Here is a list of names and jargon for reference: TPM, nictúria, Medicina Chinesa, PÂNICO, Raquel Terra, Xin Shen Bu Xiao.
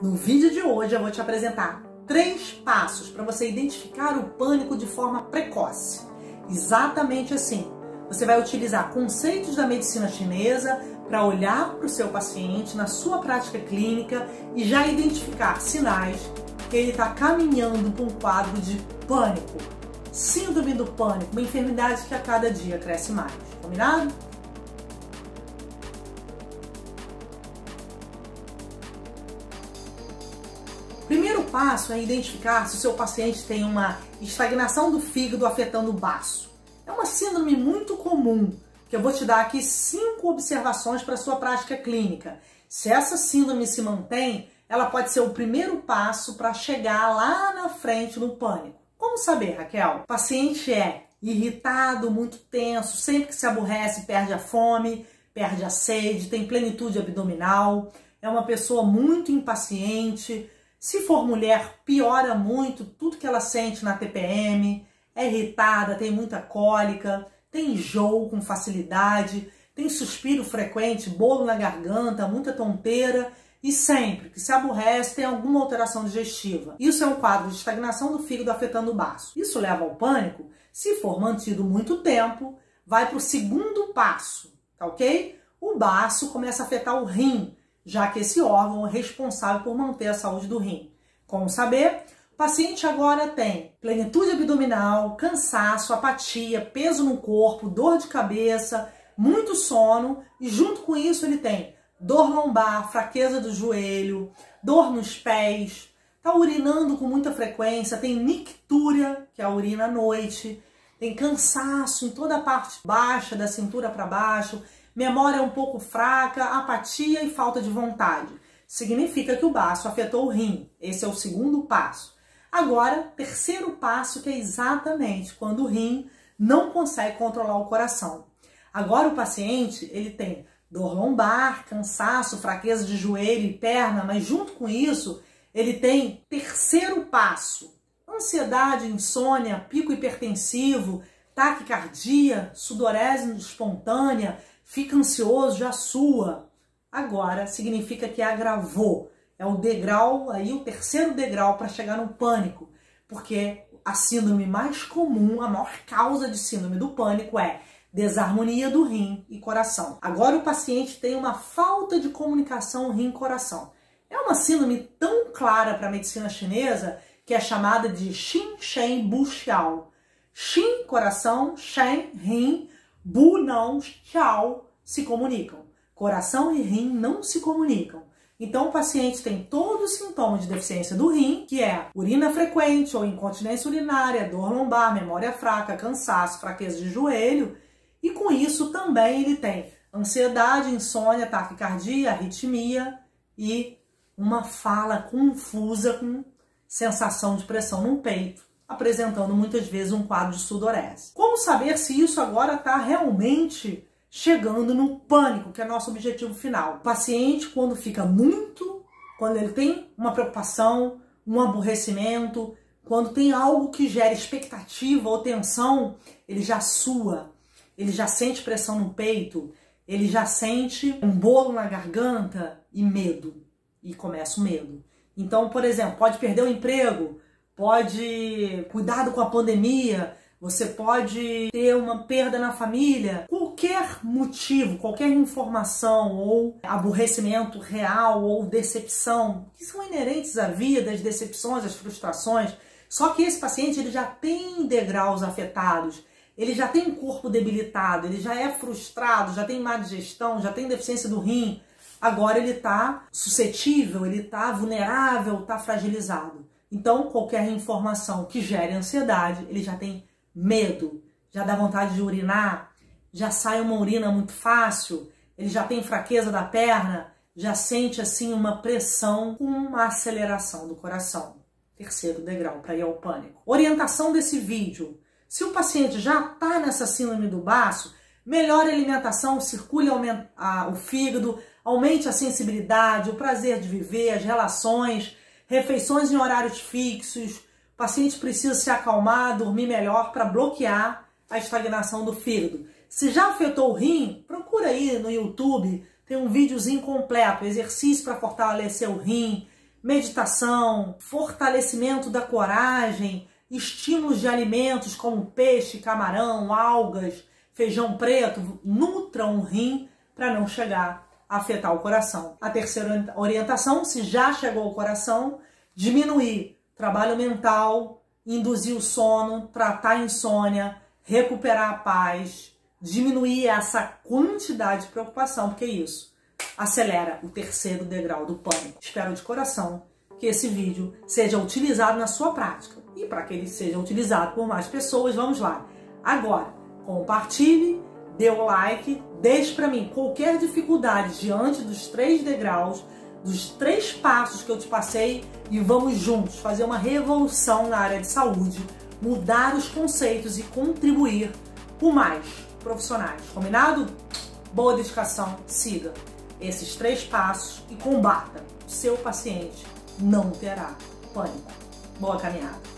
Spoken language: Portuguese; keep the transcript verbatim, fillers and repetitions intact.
No vídeo de hoje eu vou te apresentar três passos para você identificar o pânico de forma precoce. Exatamente assim, você vai utilizar conceitos da medicina chinesa para olhar para o seu paciente na sua prática clínica e já identificar sinais que ele está caminhando para um quadro de pânico. Síndrome do pânico, uma enfermidade que a cada dia cresce mais, combinado? Primeiro passo é identificar se o seu paciente tem uma estagnação do fígado afetando o baço. É uma síndrome muito comum, que eu vou te dar aqui cinco observações para a sua prática clínica. Se essa síndrome se mantém, ela pode ser o primeiro passo para chegar lá na frente no pânico. Como saber, Raquel? O paciente é irritado, muito tenso, sempre que se aborrece, perde a fome, perde a sede, tem plenitude abdominal, é uma pessoa muito impaciente. Se for mulher, piora muito tudo que ela sente na T P M, é irritada, tem muita cólica, tem enjoo com facilidade, tem suspiro frequente, bolo na garganta, muita tonteira e sempre que se aborrece tem alguma alteração digestiva. Isso é um quadro de estagnação do fígado afetando o baço. Isso leva ao pânico. Se for mantido muito tempo, vai para o segundo passo, tá ok? O baço começa a afetar o rim, já que esse órgão é responsável por manter a saúde do rim. Como saber? O paciente agora tem plenitude abdominal, cansaço, apatia, peso no corpo, dor de cabeça, muito sono e junto com isso ele tem dor lombar, fraqueza do joelho, dor nos pés, está urinando com muita frequência, tem nictúria, que é a urina à noite, tem cansaço em toda a parte baixa, da cintura para baixo, memória um pouco fraca, apatia e falta de vontade. Significa que o baço afetou o rim. Esse é o segundo passo. Agora, terceiro passo, que é exatamente quando o rim não consegue controlar o coração. Agora o paciente, ele tem dor lombar, cansaço, fraqueza de joelho e perna, mas junto com isso, ele tem terceiro passo. Ansiedade, insônia, pico hipertensivo, taquicardia, sudorese espontânea, fica ansioso, já sua. Agora significa que agravou. É o degrau, aí o terceiro degrau para chegar no pânico. Porque a síndrome mais comum, a maior causa de síndrome do pânico é desarmonia do rim e coração. Agora o paciente tem uma falta de comunicação rim-coração. É uma síndrome tão clara para a medicina chinesa que é chamada de Xin Shen Bu Xiao. Xin, coração, Shen, rim, Bu, não, Xiao, se comunicam. Coração e rim não se comunicam. Então o paciente tem todo o sintoma de deficiência do rim, que é urina frequente ou incontinência urinária, dor lombar, memória fraca, cansaço, fraqueza de joelho. E com isso também ele tem ansiedade, insônia, taquicardia, arritmia e uma fala confusa com sensação de pressão no peito, apresentando muitas vezes um quadro de sudorese. Como saber se isso agora está realmente chegando no pânico, que é nosso objetivo final? O paciente, quando fica muito, quando ele tem uma preocupação, um aborrecimento, quando tem algo que gera expectativa ou tensão, ele já sua, ele já sente pressão no peito, ele já sente um bolo na garganta e medo, e começa o medo. Então, por exemplo, pode perder o emprego, pode, cuidado com a pandemia, você pode ter uma perda na família. Qualquer motivo, qualquer informação ou aborrecimento real ou decepção, que são inerentes à vida, as decepções, as frustrações. Só que esse paciente ele já tem degraus afetados, ele já tem um corpo debilitado, ele já é frustrado, já tem má digestão, já tem deficiência do rim. Agora ele está suscetível, ele está vulnerável, está fragilizado. Então, qualquer informação que gere ansiedade, ele já tem medo, já dá vontade de urinar, já sai uma urina muito fácil, ele já tem fraqueza da perna, já sente assim uma pressão com uma aceleração do coração. Terceiro degrau para ir ao pânico. Orientação desse vídeo. Se o paciente já está nessa síndrome do baço, melhore a alimentação, circule o fígado, aumente a sensibilidade, o prazer de viver, as relações, refeições em horários fixos, o paciente precisa se acalmar, dormir melhor para bloquear a estagnação do fígado. Se já afetou o rim, procura aí no YouTube, tem um videozinho completo, exercício para fortalecer o rim, meditação, fortalecimento da coragem, estímulos de alimentos como peixe, camarão, algas, feijão preto, nutram o rim para não chegar a afetar o coração. A terceira orientação, se já chegou ao coração, diminuir trabalho mental, induzir o sono, tratar a insônia, recuperar a paz, diminuir essa quantidade de preocupação, porque isso acelera o terceiro degrau do pânico. Espero de coração que esse vídeo seja utilizado na sua prática. E para que ele seja utilizado por mais pessoas, vamos lá. Agora, compartilhe, dê o like, deixe para mim qualquer dificuldade diante dos três degraus, dos três passos que eu te passei, e vamos juntos fazer uma revolução na área de saúde, mudar os conceitos e contribuir com mais profissionais. Combinado? Boa dedicação, siga esses três passos e combata. Seu paciente não terá pânico. Boa caminhada.